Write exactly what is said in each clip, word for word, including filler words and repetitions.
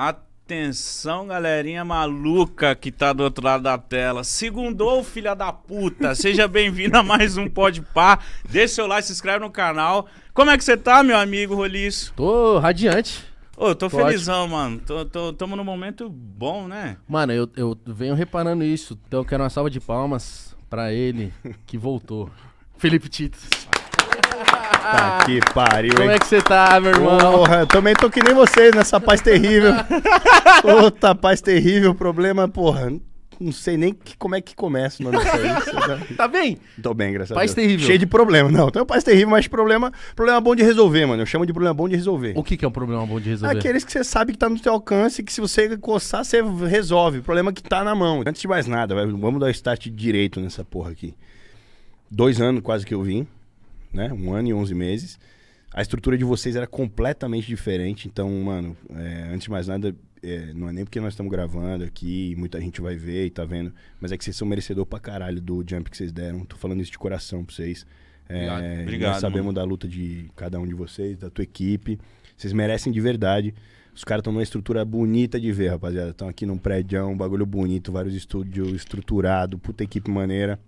Atenção, galerinha maluca que tá do outro lado da tela. Segundou, filha da puta. Seja bem-vindo a mais um Podpah. Deixa seu like, se inscreve no canal. Como é que você tá, meu amigo Rolício? Tô radiante. Ô, tô, tô felizão, ótimo. Mano. Tô, tô, tamo num momento bom, né? Mano, eu, eu venho reparando isso. Então eu quero uma salva de palmas pra ele que voltou. Felipe Titto. Tá que pariu, hein? Como é que você tá, meu irmão? Porra, também tô que nem vocês nessa paz terrível. Puta, paz terrível, problema, porra. Não sei nem que, como é que começa, mano. Isso, tá bem? Tô bem, graças paz a Deus. Paz terrível. Cheio de problema, não. Tenho paz terrível, mas problema, problema bom de resolver, mano. Eu chamo de problema bom de resolver. O que que é um problema bom de resolver? Aqueles que você sabe que tá no teu alcance, que se você coçar, você resolve. O problema que tá na mão. Antes de mais nada, vamos dar start direito nessa porra aqui. Dois anos quase que eu vim. Né? Um ano e onze meses. A estrutura de vocês era completamente diferente. Então, mano, é, antes de mais nada, é, não é nem porque nós estamos gravando aqui, muita gente vai ver e tá vendo, mas é que vocês são merecedor pra caralho do jump que vocês deram. Tô falando isso de coração pra vocês. É, obrigado. Nós sabemos, mano, da luta de cada um de vocês, da tua equipe. Vocês merecem de verdade. Os caras estão numa estrutura bonita de ver, rapaziada. Estão aqui num prédio, um bagulho bonito, vários estúdios estruturados, puta equipe maneira.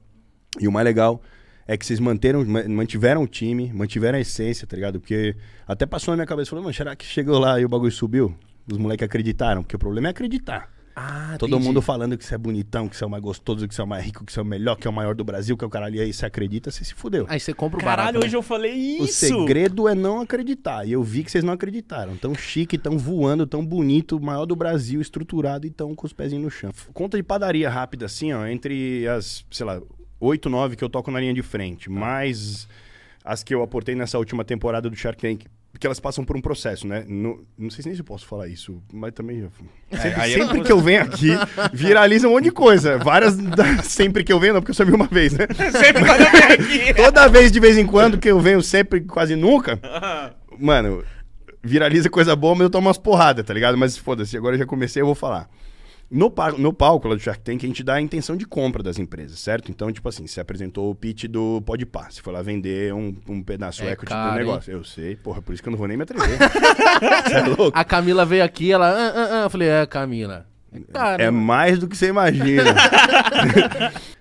E o mais legal é que vocês manteram, mantiveram o time, mantiveram a essência, tá ligado? Porque até passou na minha cabeça, falou, mano, será que chegou lá e o bagulho subiu? Os moleques acreditaram, porque o problema é acreditar. Ah, todo entendi. Mundo falando que você é bonitão, que você é o mais gostoso, que você é o mais rico, que você é o melhor, que é o maior do Brasil, que é o caralho. E aí você acredita, você se fudeu. Aí você compra o caralho, barato. Caralho, hoje, né? Eu falei isso. O segredo é não acreditar. E eu vi que vocês não acreditaram. Tão chique, tão voando, tão bonito, maior do Brasil, estruturado e tão com os pezinhos no chão. Conta de padaria rápida, assim, ó, entre as, sei lá, oito, nove que eu toco na linha de frente, mais as que eu aportei nessa última temporada do Shark Tank, porque elas passam por um processo, né? No, não sei nem se eu posso falar isso, mas também... É, sempre aí sempre é... que eu venho aqui, viraliza um monte de coisa. Várias... Sempre que eu venho, não, porque eu só vi uma vez, né? Sempre quando eu venho aqui. Toda vez, de vez em quando, que eu venho sempre, quase nunca, mano, viraliza coisa boa, mas eu tomo umas porradas, tá ligado? Mas foda-se, agora eu já comecei, eu vou falar. No, pa no palco lá do Shark Tank, a gente dá a intenção de compra das empresas, certo? Então, tipo assim, você apresentou o pitch do Podpah, você foi lá vender um, um pedaço é equity do negócio. Hein? Eu sei, porra, por isso que eu não vou nem me atrever. Você é louco? A Camila veio aqui, ela... Ah, ah, ah. Eu falei, é, Camila. É, cara, é mais do que você imagina.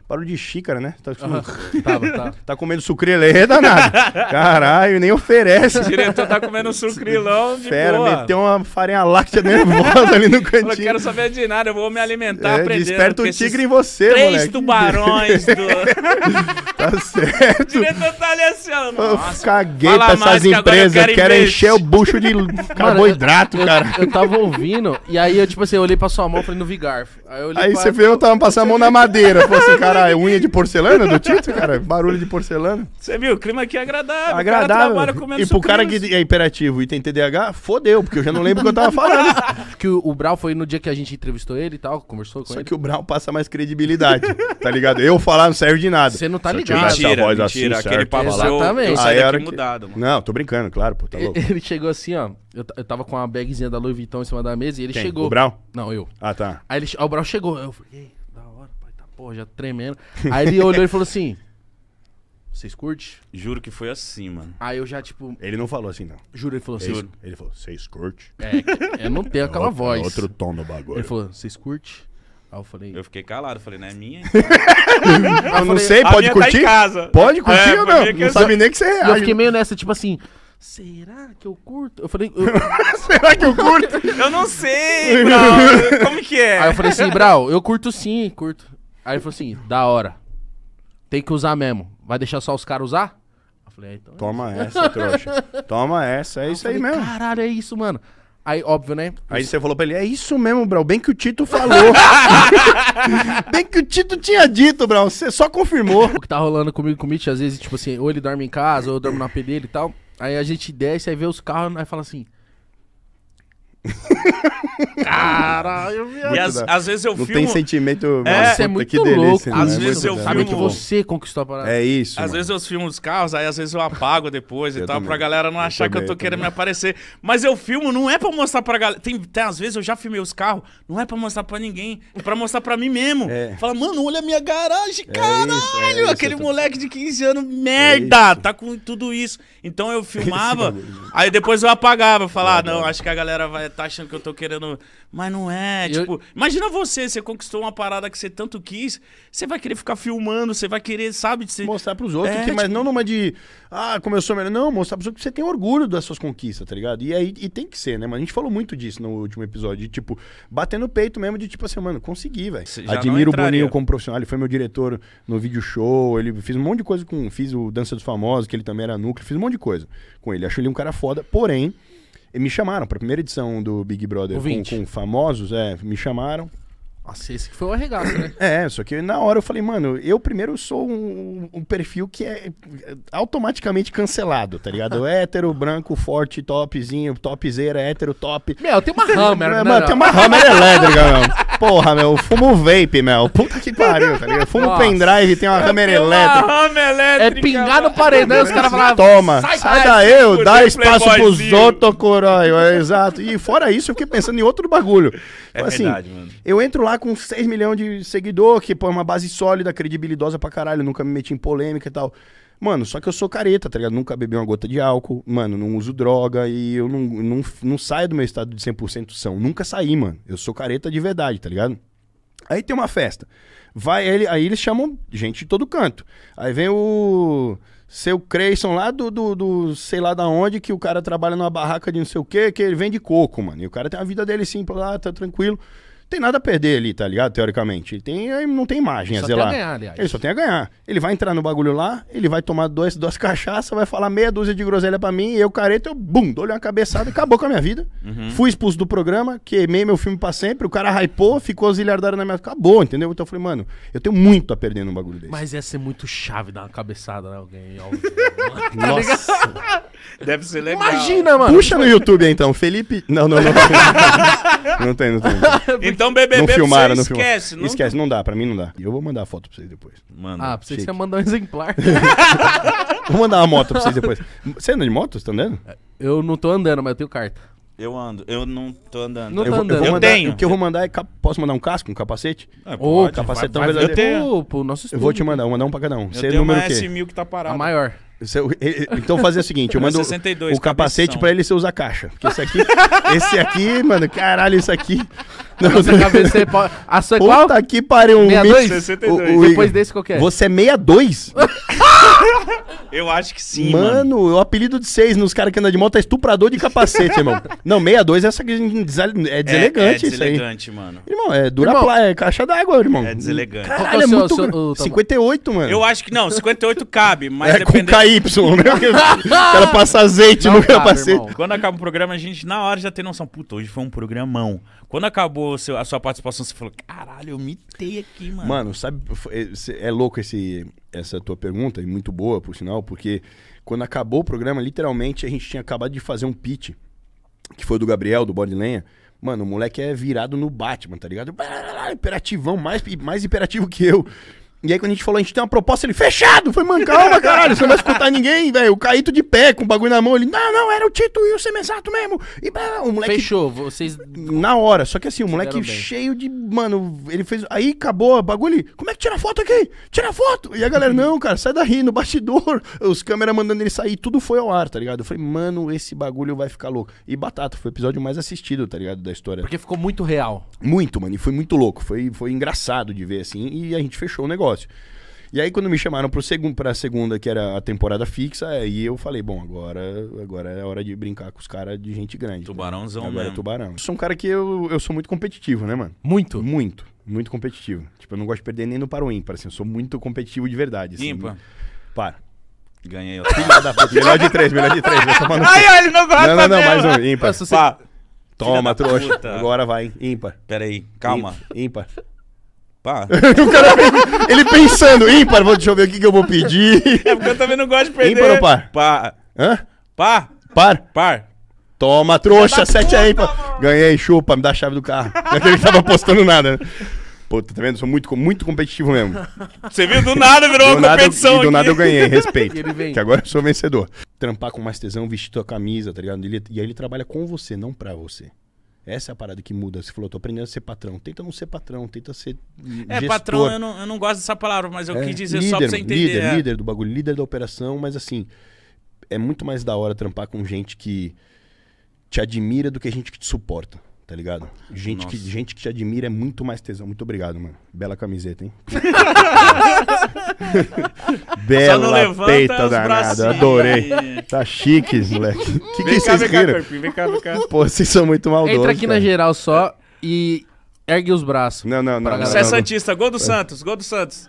Parou de xícara, né? Tá, uhum. tava, tava. Tá comendo sucrilê, danado. Caralho, nem oferece. O diretor tá comendo um sucrilão de fera, boa. Meteu uma farinha láctea nervosa ali no cantinho. Eu não quero saber de nada, eu vou me alimentar, é, aprendendo. Desperta o tigre em você, três moleque. Três tubarões do... Tá certo. O diretor tá ali assim, ó. Nossa, eu caguei pra essas que empresas, eu quero, eu quero encher o bucho de carboidrato, mano, eu, cara. Eu, eu tava ouvindo, e aí eu, tipo assim, eu olhei pra sua mão, falei, não vi garfo. Aí, eu aí pra... você veio, eu tava passando a mão na madeira, falei assim, cara, ah, unha de porcelana do Titto, cara? Barulho de porcelana. Você viu? O clima aqui é agradável. Agradável. O cara comendo e pro cara que é imperativo e tem T D A H, fodeu, porque eu já não lembro o que eu tava falando. Que o, o Brau foi no dia que a gente entrevistou ele e tal, conversou com Só ele. Só que o Brau passa mais credibilidade, tá ligado? Eu falar não serve de nada. Você não tá ligado. Mentira, essa voz mentira. Assim, aquele papo exatamente. Eu saí daqui mudado, mano. Não, tô brincando, claro, pô, tá louco. Ele chegou assim, ó. Eu, eu tava com uma bagzinha da Louis Vuitton em cima da mesa e ele Quem? chegou. O Brau? Não, eu. Ah, tá. Aí ele, ó, o Brau chegou. Eu falei, pô, já tremendo. Aí ele olhou e falou assim, vocês curtem? Juro que foi assim, mano. Aí eu já, tipo... Ele não falou assim, não. Juro, ele falou, vocês... Ele falou, vocês curtem? É, eu não tenho aquela outro, voz. Outro tom do bagulho. Ele falou, vocês curtem? Aí eu falei... Eu fiquei calado, falei, não é minha? Então. eu, eu não falei, sei, pode curtir? Tá em casa. Pode curtir é, ou não? Não sabe nem que você reage. Eu fiquei meio nessa, tipo assim... Será que eu curto? Eu falei... Eu... Será que eu curto? Eu não sei, Brau. Como que é? Aí eu falei assim, Brau, eu curto sim, curto. Aí ele falou assim, da hora, tem que usar mesmo, vai deixar só os caras usar? Eu falei, é, então é toma isso. essa, trouxa, toma essa, é eu isso falei, aí mesmo. Caralho, é isso, mano. Aí, óbvio, né? Aí isso. Você falou pra ele, é isso mesmo, Brau, bem que o Titto falou. Bem que o Titto tinha dito, Brau, você só confirmou. O que tá rolando comigo com o Mitch, às vezes, tipo assim, ou ele dorme em casa, ou eu dormo na P dele e tal. Aí a gente desce, aí vê os carros, aí fala assim... Caralho, viado. E as, às vezes eu não filmo. Não tem sentimento. É, nossa, é muito que delícia, louco. Né? Às é vezes eu filmo. Sabe que você conquistou a parada. É isso. Às mano. vezes eu filmo os carros, aí às vezes eu apago depois eu e tal, também. Pra galera não eu achar também, que eu tô eu querendo também. me aparecer. Mas eu filmo, não é pra mostrar pra galera. Tem, tem, às vezes eu já filmei os carros, não é pra mostrar pra ninguém, é pra mostrar pra mim mesmo. É. Fala, mano, olha a minha garagem, é caralho. Isso, é isso, aquele moleque de quinze anos, merda, é tá com tudo isso. Então eu filmava, aí depois eu apagava, eu falava, é, não, acho que a galera vai. tá achando que eu tô querendo... Mas não é, tipo... Eu... Imagina você, você conquistou uma parada que você tanto quis, você vai querer ficar filmando, você vai querer, sabe... Você... Mostrar pros outros, é, que, mas tipo... não numa de... Ah, começou melhor... Não, mostrar pros outros que você tem orgulho das suas conquistas, tá ligado? E aí e tem que ser, né? Mas a gente falou muito disso no último episódio, de tipo, bater no peito mesmo, de tipo assim, mano, consegui, velho. Admiro o Boninho como profissional, ele foi meu diretor no Vídeo Show, ele fez um monte de coisa com... Fiz o Dança dos Famosos, que ele também era núcleo, fiz um monte de coisa com ele. Acho ele um cara foda, porém... Me chamaram pra primeira edição do Big Brother com, com famosos, é, me chamaram. Nossa, esse que foi o arregaço, né? É, só que na hora eu falei, mano, eu primeiro sou um, um perfil que é automaticamente cancelado, tá ligado? Hétero, branco, forte, topzinho, topzera, hétero, top. Meu, tem uma Hummer, né? Mano, tem uma Hummer elétrica, meu. Porra, meu, eu fumo vape, meu. Puta que pariu, tá ligado? Eu fumo Nossa. pendrive, tem uma Hummer elétrica. Hummer elétrica. É pingar no paredão, os caras falavam... Toma, sai, sai daí, eu, dá espaço pros outros, corói. É, exato. E fora isso, eu fiquei pensando em outro bagulho. É assim, verdade, mano. Eu entro lá com seis milhões de seguidor, que pô, é uma base sólida, credibilidosa pra caralho, nunca me meti em polêmica e tal. Mano, só que eu sou careta, tá ligado? Nunca bebi uma gota de álcool, mano, não uso droga e eu não, não, não saio do meu estado de cem por cento são. Nunca saí, mano. Eu sou careta de verdade, tá ligado? Aí tem uma festa. Vai, aí, aí eles chamam gente de todo canto. Aí vem o... Seu Creyson lá do, do, do sei lá da onde, que o cara trabalha numa barraca de não sei o quê, que ele vende coco, mano. E o cara tem a vida dele simples lá, tá tranquilo. Tem nada a perder ali, tá ligado? Teoricamente. Ele tem, não tem imagem a zelar. Ele só tem a ganhar, aliás. Ele só tem a ganhar. Ele vai entrar no bagulho lá, ele vai tomar dois, duas cachaças, vai falar meia dúzia de groselha pra mim, e eu careta, eu bum, dou-lhe uma cabeçada e acabou com a minha vida. Uhum. Fui expulso do programa, queimei meu filme pra sempre, o cara hypou, ficou zilhardário na minha... Acabou, entendeu? Então eu falei, mano, eu tenho muito a perder num bagulho desse. Mas ia ser muito chave dar uma cabeçada, né? Alguém... Nossa. Deve ser legal. Imagina, mano. Puxa no YouTube, então. Felipe... Não, não, não. Não tem, não tem. Não tem. Então, B B B, não filmaram, você não esquece. Não... Esquece, não dá, pra mim não dá. E eu vou mandar a foto pra vocês depois. Mano, ah, pra vocês você mandar um exemplar. Vou mandar uma moto pra vocês depois. Você anda de moto? Você tá andando? Eu não tô andando, mas eu tenho carta. Eu ando, eu não tô andando. Não eu, tá andando. Eu, vou, eu, vou eu mandar, tenho. O que eu vou mandar é... Posso mandar um casco, um capacete? É, ou oh, capacetão verdadeiro. Eu tenho. Pô, nosso estúdio, eu vou te mandar, vou mandar um pra cada um. Eu você tenho é número uma S mil que tá parada. A maior. Então fazer o seguinte, eu mando sessenta e dois, o capacete pra ele, você usa a caixa. Porque esse aqui, esse aqui, mano, caralho, isso aqui. Não, você cabeceia, a sua qual? Puta que pariu, um sessenta e dois. O, o depois desse qual que é? Você é sessenta e dois? Eu acho que sim, mano. Mano, o apelido de seis nos caras que andam de moto é estuprador de capacete, irmão. Não, sessenta e dois é essa que é deselegante, é, é isso aí. É deselegante, mano. Irmão, é dura irmão, pla... é caixa d'água, irmão. É deselegante. Caralho, é seu, muito... Seu, o, cinquenta e oito, mano. Eu acho que não, cinquenta e oito cabe, mas é dependendo... Com K Y, né? O cara passa azeite não no cabe, capacete. Irmão. Quando acaba o programa, a gente na hora já tem noção. Puta, hoje foi um programão. Quando acabou a sua participação, você falou, caralho, eu mitei aqui, mano. Mano, sabe, é, é louco esse... Essa tua pergunta, e muito boa, por sinal, porque quando acabou o programa, literalmente, a gente tinha acabado de fazer um pitch, que foi do Gabriel, do Bode Lenha. Mano, o moleque é virado no Batman, tá ligado? Imperativão, mais, mais imperativo que eu. E aí quando a gente falou, a gente tem uma proposta, ele, fechado! Foi, mano, calma, caralho, você não vai escutar ninguém, velho. O Caíto de pé, com o bagulho na mão, ele, não, não, era o Titto e o Semenzato mesmo. E o moleque... Fechou, vocês... Na hora, só que assim, o moleque cheio de... Mano, ele fez... Aí acabou o bagulho, como é que tira foto aqui? Tira foto! E a galera, não, cara, sai daí, no bastidor. Os câmeras mandando ele sair, tudo foi ao ar, tá ligado? Eu falei, mano, esse bagulho vai ficar louco. E batata, foi o episódio mais assistido, tá ligado, da história. Porque ficou muito real. Muito, mano, e foi muito louco. Foi, foi engraçado de ver, assim, e a gente fechou o negócio. E aí quando me chamaram pro segundo, pra segunda, que era a temporada fixa, aí eu falei, bom, agora, agora é hora de brincar com os caras de gente grande. Tubarãozão, né? Agora mesmo. É tubarão. Eu sou um cara que eu, eu sou muito competitivo, né, mano? Muito? Muito, muito competitivo. Tipo, eu não gosto de perder nem no para o ímpar, assim, eu sou muito competitivo de verdade. Assim, ímpar? Né? Para. Ganhei. Filha da puta, melhor de três, melhor de três. Ai, ele não gosta dela. Não, não, não, mais um, ímpar. Nossa, pá. Você... Toma, trouxa. Puta. Agora vai, ímpar. Pera aí, calma. Ímpar. ímpar. Pá. O cara, ele pensando, ímpar, vou, deixa eu ver o que, que eu vou pedir. É porque eu também não gosto de perder. Ímpar ou par? Pá. Hã? Pá. Par? Par. Toma, trouxa, sete é ímpar. Mano. Ganhei, chupa, me dá a chave do carro. Ele tava apostando nada, né? Pô, tá vendo? Sou muito, muito competitivo mesmo. Você viu? Do nada virou uma competição. E do nada eu ganhei, respeito. Que agora eu sou vencedor. Trampar com mais tesão, vestir tua camisa, tá ligado? Ele, e aí ele trabalha com você, não pra você. Essa é a parada que muda. Você falou, tô aprendendo a ser patrão. Tenta não ser patrão, tenta ser É, gestor. Patrão, eu não, eu não gosto dessa palavra, mas eu é, quis dizer líder, só pra você entender. Líder, é. líder do bagulho, líder da operação, mas assim, é muito mais da hora trampar com gente que te admira do que gente que te suporta, tá ligado? Gente que, gente que te admira é muito mais tesão. Muito obrigado, mano. Bela camiseta, hein? Bela peita danada. Adorei. Tá chique, moleque. Que que vocês riram? Vem cá, vem cá. Pô, vocês são muito maldosos. Entra aqui cara. Na geral só e ergue os braços. Não, não, não. Você é santista. Gol do Santos. Gol do Santos.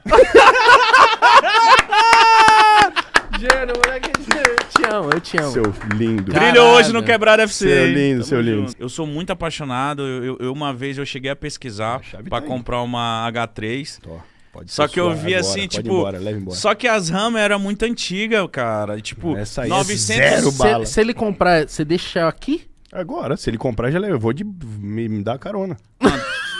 Geno, moleque, eu te amo, eu te amo. Seu lindo. Brilhou hoje no Quebrado F C. Seu lindo, seu lindo. Eu sou muito apaixonado. Eu, eu uma vez eu cheguei a pesquisar a pra tá comprar indo. Uma H três. Tô. Pode só que eu vi agora, assim, tipo... Embora, embora. Só que as Hummer eram muito antigas, cara. E, tipo, essa aí novecentos... é zero bala. Se, se ele comprar, você deixa aqui? Agora, se ele comprar, já leva. Eu vou de... me, me dar carona. Quanto?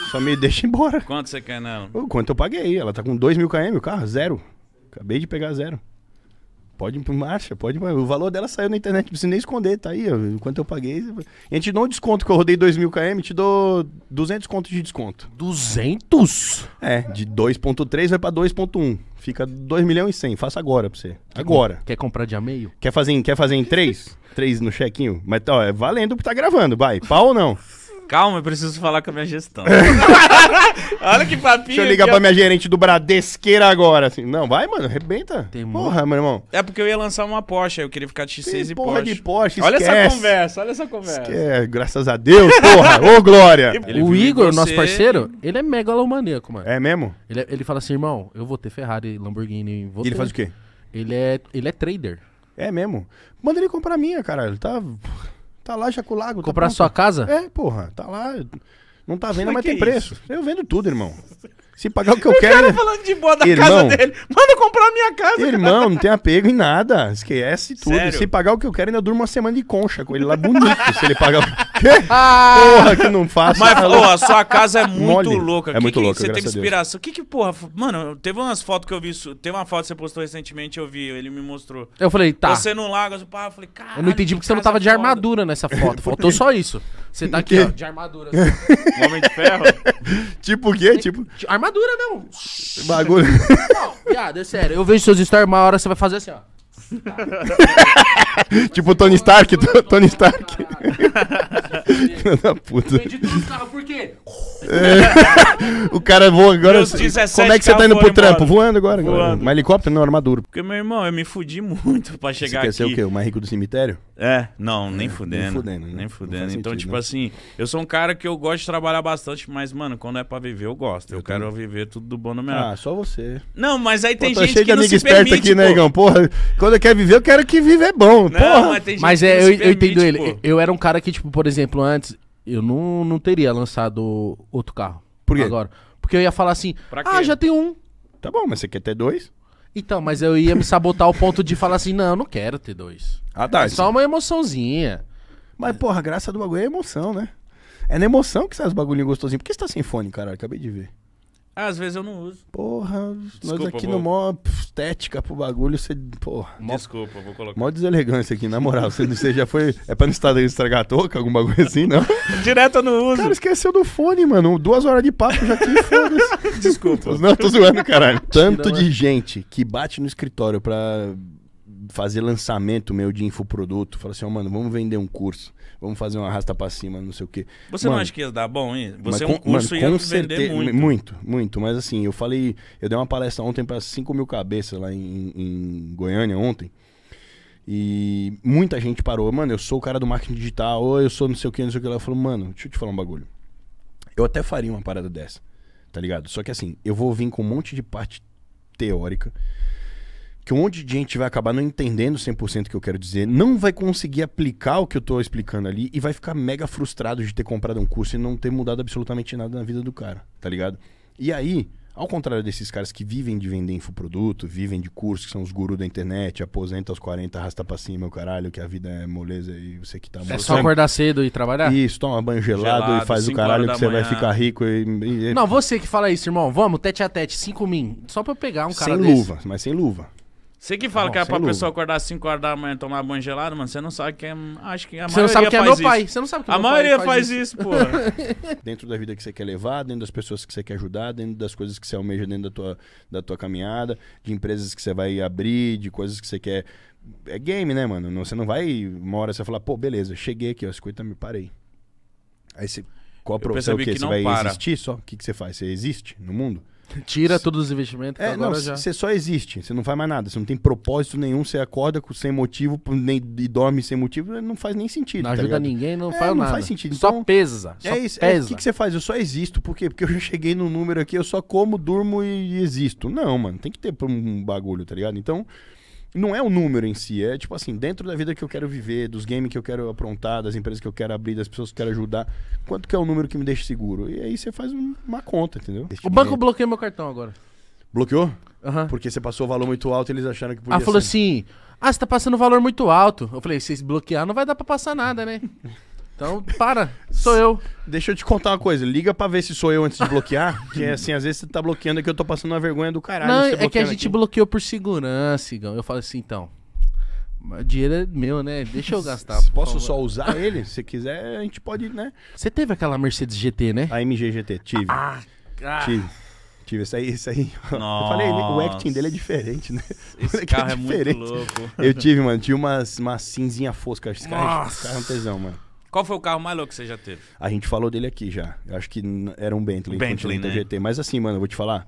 Só me deixa embora. Quanto você quer nela? O quanto eu paguei. Ela tá com dois mil quilômetros, o carro, zero. Acabei de pegar zero. Pode ir pra marcha, pode ir pra... O valor dela saiu na internet, não precisa nem esconder, tá aí, ó, quanto eu paguei. A gente dá um desconto, que eu rodei dois mil quilômetros, te dou duzentos contos de desconto. duzentos? É, de dois ponto três vai pra dois ponto um. Fica dois milhões e cem, faça agora pra você. Agora. Quer comprar de a-meio? Quer fazer em, quer fazer em três? três no chequinho? Mas ó, é valendo que tá gravando, vai, pau ou não? Calma, eu preciso falar com a minha gestão. Olha que papinho. Deixa eu ligar pra eu... minha gerente do Bradesqueira agora. Assim. Não, vai, mano, arrebenta. Tem porra, muito... meu irmão. É porque eu ia lançar uma Porsche, eu queria ficar X seis tem e porra Porsche. De Porsche, olha esquece. Essa conversa, olha essa conversa. Esquece. Graças a Deus, porra. Ô, glória. Ele o Igor, você... nosso parceiro, ele é megalomaníaco, mano. É mesmo? Ele, é, ele fala assim, irmão, eu vou ter Ferrari, Lamborghini. Vou e ele ter... faz o quê? Ele é, ele é trader. É mesmo? Manda ele comprar a minha, caralho. Ele tá... Tá lá, Jaculago. Comprar tá sua casa? É, porra. Tá lá. Não tá vendo, mas, mas tem é preço. Isso? Eu vendo tudo, irmão. Se pagar o que eu quero... O cara falando de boa da irmão, casa dele. Manda comprar a minha casa. Irmão, cara. Não tem apego em nada. Esquece tudo. Sério? Se pagar o que eu quero, ainda eu durmo uma semana de concha com ele lá bonito. Se ele pagar o quê? Porra, que não faço. Mas, porra, a sua casa é muito mole. Louca. É que muito que louca, você teve inspiração. O que que, porra... Mano, teve umas fotos que eu vi... Teve uma foto que você postou recentemente, eu vi. Ele me mostrou. Eu falei, tá. Você no lago, eu falei, caralho. Eu não entendi porque você não tava de armadura nessa foto. Faltou só isso. Você tá aqui, ó, de armadura. Assim. Um homem de ferro. Tipo o quê? Tipo... Armadura, não. Bagulho. Não, viado, é sério. Eu vejo seus stories, uma hora você vai fazer assim, ó. Tipo Tony Stark, Tony Stark. Da puta. Vendi todos os carros, por quê? É. O cara voa agora. Como é que você tá indo pro trampo? Voando agora. Voando. Mas helicóptero não, armadura. Porque, meu irmão, eu me fudi muito pra chegar aqui. Você quer ser o quê? O mais rico do cemitério? É, não, nem fudendo. Nem fudendo. Né? Nem fudendo. Então, sentido, tipo não. assim, eu sou um cara que eu gosto de trabalhar bastante, mas, mano, quando é pra viver, eu gosto. Eu, eu quero também. Viver tudo do bom no meu. Ah, só você. Não, mas aí tem pô, gente que não se permite, aqui, né, Igão? Porra, quando eu quero viver, eu quero que viver é bom. Não, porra. Mas, tem gente mas é, que eu, eu entendo ele. Eu, eu era um cara que, tipo, por exemplo, antes, eu não, não teria lançado outro carro. Por quê? Agora. Porque eu ia falar assim, ah, já tem um. Tá bom, mas você quer ter dois? Então, mas eu ia me sabotar ao ponto de falar assim, não, eu não quero ter dois. Ah, tá. É só uma emoçãozinha. Mas, porra, a graça do bagulho é emoção, né? É na emoção que sai os bagulhinhos gostosinhos. Por que você tá sem fone, caralho? Acabei de ver. Às vezes eu não uso. Porra, desculpa, nós aqui vou... no mó estética pro bagulho, você... Porra. Mó, desculpa, vou colocar. Mó deselegância aqui, na moral. Você, você já foi... É pra não estar estragar a touca, algum bagulho assim, não? Direto eu não uso. Cara, esqueceu do fone, mano. Duas horas de papo já aqui, foda-se. Desculpa. Não, tô zoando, caralho. Tanto Tira, de mano. Gente que bate no escritório pra fazer lançamento meu de infoproduto. Fala assim, ó, oh, mano, vamos vender um curso. Vamos fazer uma arrasta pra cima, não sei o quê. Você mano, não acha que ia dar bom, hein? Você é um curso mano, ia vender muito. Muito, muito. Mas assim, eu falei... Eu dei uma palestra ontem pra cinco mil cabeças lá em, em Goiânia, ontem. E muita gente parou. Mano, eu sou o cara do marketing digital. Ou eu sou não sei o quê, não sei o quê. Ela falou, mano, deixa eu te falar um bagulho. Eu até faria uma parada dessa, tá ligado? Só que assim, eu vou vir com um monte de parte teórica... que um monte de gente vai acabar não entendendo cem por cento o que eu quero dizer, não vai conseguir aplicar o que eu tô explicando ali e vai ficar mega frustrado de ter comprado um curso e não ter mudado absolutamente nada na vida do cara, tá ligado? E aí, ao contrário desses caras que vivem de vender infoproduto, vivem de curso, que são os gurus da internet, aposenta aos quarenta, arrasta pra cima, o caralho, que a vida é moleza e você que tá... É só acordar cedo e trabalhar? Isso, toma banho gelado, gelado e faz o caralho que você manhã. Vai ficar rico e, e... Não, você que fala isso, irmão, vamos, tete a tete, cinco min, só pra eu pegar um cara sem desse. Luva, mas sem luva. Você que fala não, que é pra luva. Pessoa acordar às cinco horas da manhã e tomar banho gelado, mano, você não sabe que é... Acho que a você maioria não sabe que é meu pai. Você não sabe que a maioria pai faz, faz isso, pô. Dentro da vida que você quer levar, dentro das pessoas que você quer ajudar, dentro das coisas que você almeja dentro da tua, da tua caminhada, de empresas que você vai abrir, de coisas que você quer é game, né, mano? Não, você não vai uma hora você falar, pô, beleza, cheguei aqui, ó, cinquenta mil, parei. Aí você... Qual a profissão que, que você vai para. existir só? O que, que você faz? Você existe no mundo? Tira C... todos os investimentos que é, agora não, já... Você só existe, você não faz mais nada. Você não tem propósito nenhum, você acorda sem motivo nem, e dorme sem motivo. Não faz nem sentido. Não tá ajuda ligado? ninguém, não é, faz não nada. Não faz sentido. Então, só pesa. Só é isso. O é, que, que você faz? Eu só existo. Por quê? Porque eu já cheguei num número aqui, eu só como, durmo e existo. Não, mano. Tem que ter um bagulho, tá ligado? Então... Não é o número em si, é tipo assim, dentro da vida que eu quero viver, dos games que eu quero aprontar, das empresas que eu quero abrir, das pessoas que eu quero ajudar, quanto que é o número que me deixa seguro? E aí você faz uma conta, entendeu? O banco bloqueou meu cartão agora. Bloqueou? Uhum. Porque você passou o valor muito alto e eles acharam que podia ser. Ah, falou assim, ah, você tá passando valor muito alto. Eu falei, se bloquear não vai dar pra passar nada, né? Então, para, sou eu. Deixa eu te contar uma coisa, liga pra ver se sou eu antes de bloquear, que é assim, às vezes você tá bloqueando aqui, eu tô passando uma vergonha do caralho. Não, é que a gente aqui. bloqueou por segurança, Igão. Eu falo assim, então, o dinheiro é meu, né? Deixa eu gastar. Posso só usar ele? Se quiser, a gente pode, né? Você teve aquela Mercedes G T, né? A M G G T, tive. Ah, cara. Tive. Tive, isso aí, isso aí. Nossa. Eu falei, o acting dele é diferente, né? Esse carro é, é muito louco. Eu tive, mano, tive umas, uma cinzinha fosca. Esse carro é um tesão, mano. Qual foi o carro mais louco que você já teve? A gente falou dele aqui já. Eu acho que era um Bentley, Bentley né? G T. Mas assim, mano, eu vou te falar.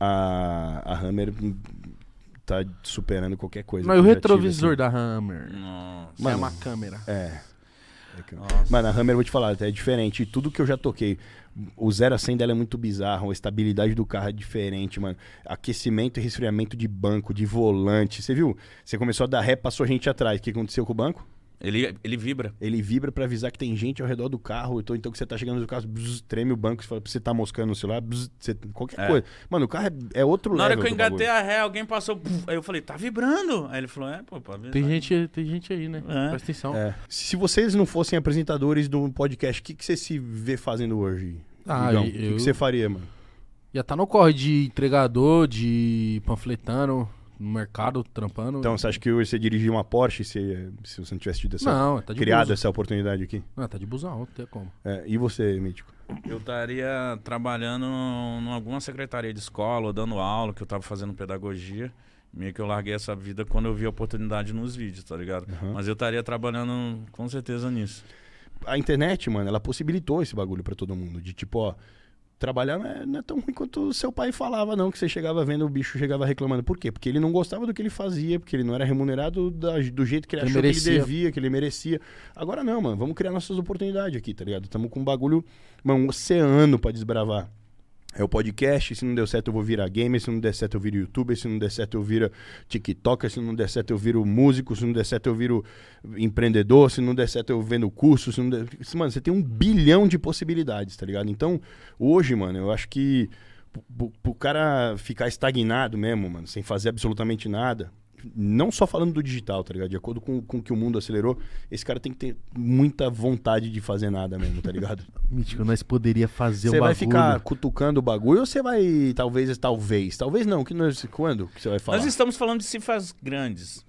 A, a Hummer tá superando qualquer coisa. Mas o retrovisor da Hummer. Nossa. Mano, é uma câmera. É. Nossa. Mano, a Hummer, eu vou te falar, é diferente. E tudo que eu já toquei. O zero a cem dela é muito bizarro. A estabilidade do carro é diferente, mano. Aquecimento e resfriamento de banco, de volante. Você viu? Você começou a dar ré, passou gente atrás. O que aconteceu com o banco? Ele, ele vibra. Ele vibra pra avisar que tem gente ao redor do carro. Então, então que você tá chegando no carro, bzz, treme o banco, você fala, você tá moscando no celular, bzz, você, qualquer é. coisa. Mano, o carro é, é outro level. Na hora que eu engatei a ré, alguém passou... Aí eu falei, tá vibrando. Aí ele falou, é, pô, pode tem gente, tem gente aí, né? É. Presta atenção. É. Se vocês não fossem apresentadores do podcast, o que, que você se vê fazendo hoje? Ah, eu... O que, que você faria, mano? Já tá no corre de entregador, de panfletano... No mercado, trampando. Então, você acha que hoje você dirigir uma Porsche se, se você não tivesse tido essa, não, tá de criado buzo. essa oportunidade aqui? Não, tá de busão alto, não tem como. É, e você, Mítico? Eu estaria trabalhando em alguma secretaria de escola, ou dando aula, que eu tava fazendo pedagogia. Meio que eu larguei essa vida quando eu vi a oportunidade nos vídeos, tá ligado? Uhum. Mas eu estaria trabalhando com certeza nisso. A internet, mano, ela possibilitou esse bagulho pra todo mundo. De tipo, ó... Trabalhar não é, não é tão ruim quanto seu pai falava, não, que você chegava vendo, o bicho chegava reclamando. Por quê? Porque ele não gostava do que ele fazia, porque ele não era remunerado da, do jeito que ele, ele achou merecia. que ele devia, que ele merecia. Agora não, mano, vamos criar nossas oportunidades aqui, tá ligado? Estamos com um bagulho, mano, um oceano pra desbravar. É o podcast, se não deu certo eu vou virar gamer, se não der certo eu viro youtuber, se não der certo eu viro tiktoker, se não der certo eu viro músico, se não der certo eu viro empreendedor, se não der certo eu vendo curso, se não der... Mano, você tem um bilhão de possibilidades, tá ligado? Então, hoje, mano, eu acho que pro cara ficar estagnado mesmo, mano, sem fazer absolutamente nada... Não só falando do digital, tá ligado? De acordo com, com que o mundo acelerou, esse cara tem que ter muita vontade de fazer nada mesmo, tá ligado? Mítico, nós poderia fazer o bagulho. Você vai ficar cutucando o bagulho ou você vai, talvez, talvez, talvez não, que nós, quando que você vai falar? Nós estamos falando de cifras grandes.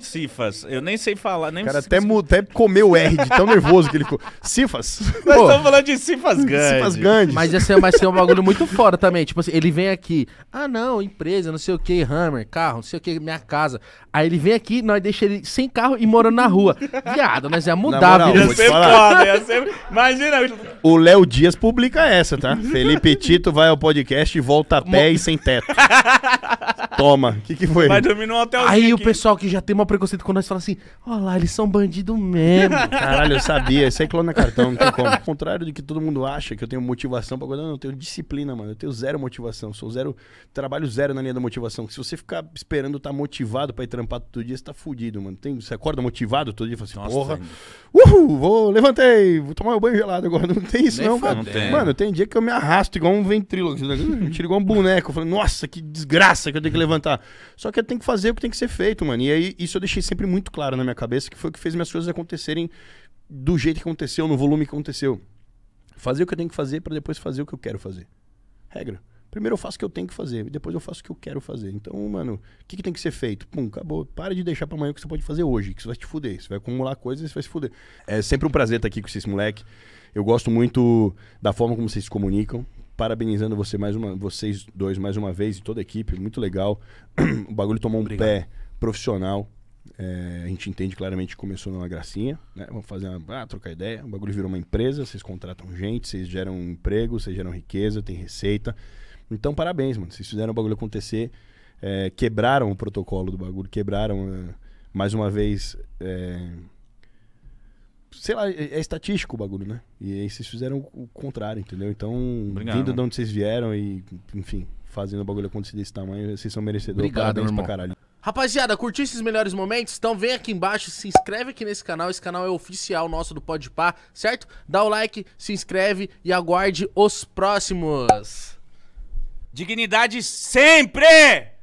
Cifras, eu nem sei falar. Nem cara, até, até comeu o R de tão nervoso que ele ficou. Cifras. Nós Pô, estamos falando de cifras grandes. Cifras grandes. Mas esse assim, é um bagulho muito fora também. Tipo assim, ele vem aqui. Ah, não, empresa, não sei o que, Hummer, carro, não sei o que, minha casa. Aí ele vem aqui, nós deixamos ele sem carro e morando na rua. Viado, nós ia mudar, moral, ia ser foda, ia ser... Imagina. O Léo Dias publica essa, tá? Felipe Titto vai ao podcast e volta a pé Mo... e sem teto. Toma. O que, que foi? Vai dormir num hotelzinho. Aí aqui. O pessoal que já tem uma preconceito quando nós falamos assim, ó lá, eles são bandidos mesmo. Caralho, eu sabia. Isso aí clona cartão, não tem como. Ao contrário do que todo mundo acha, que eu tenho motivação pra guardar, não, eu tenho disciplina, mano. Eu tenho zero motivação. Sou zero, trabalho zero na linha da motivação. Se você ficar esperando estar tá motivado pra ir trampar todo dia, você tá fudido, mano. Tem, você acorda motivado todo dia e fala assim, nossa, porra, uhul, vou, levantei, vou tomar um banho gelado agora. Não tem isso nem não, cara. Mano, tem dia que eu me arrasto igual um ventríloco, tiro igual um boneco, falando, nossa, que desgraça que eu tenho que levantar. Só que eu tenho que fazer o que tem que ser feito, mano. E aí, isso eu deixei sempre muito claro na minha cabeça, que foi o que fez minhas coisas acontecerem do jeito que aconteceu, no volume que aconteceu. Fazer o que eu tenho que fazer para depois fazer o que eu quero fazer. Regra. Primeiro eu faço o que eu tenho que fazer, e depois eu faço o que eu quero fazer. Então, mano, o que, que tem que ser feito? Pum, acabou. Para de deixar pra amanhã o que você pode fazer hoje, que você vai te fuder. Você vai acumular coisas e você vai se fuder. É sempre um prazer estar aqui com esses moleque. Eu gosto muito da forma como vocês se comunicam. Parabenizando você mais uma, vocês dois mais uma vez e toda a equipe. Muito legal. O bagulho tomou um Obrigado. pé profissional, É, a gente entende claramente que começou numa gracinha, né? Vamos fazer uma... Ah, trocar ideia. O bagulho virou uma empresa, vocês contratam gente, vocês geram um emprego, vocês geram riqueza, tem receita. Então, parabéns, mano. Vocês fizeram o bagulho acontecer, é, quebraram o protocolo do bagulho, quebraram, mais uma vez... É, sei lá, é estatístico o bagulho, né? E aí vocês fizeram o contrário, entendeu? Então, obrigado, vindo de onde vocês vieram e, enfim, fazendo o bagulho acontecer desse tamanho, vocês são merecedores. Obrigado, parabéns pra caralho. Rapaziada, curtiu esses melhores momentos? Então vem aqui embaixo, se inscreve aqui nesse canal. Esse canal é oficial nosso do Podpah, certo? Dá o like, se inscreve e aguarde os próximos. Dignidade sempre!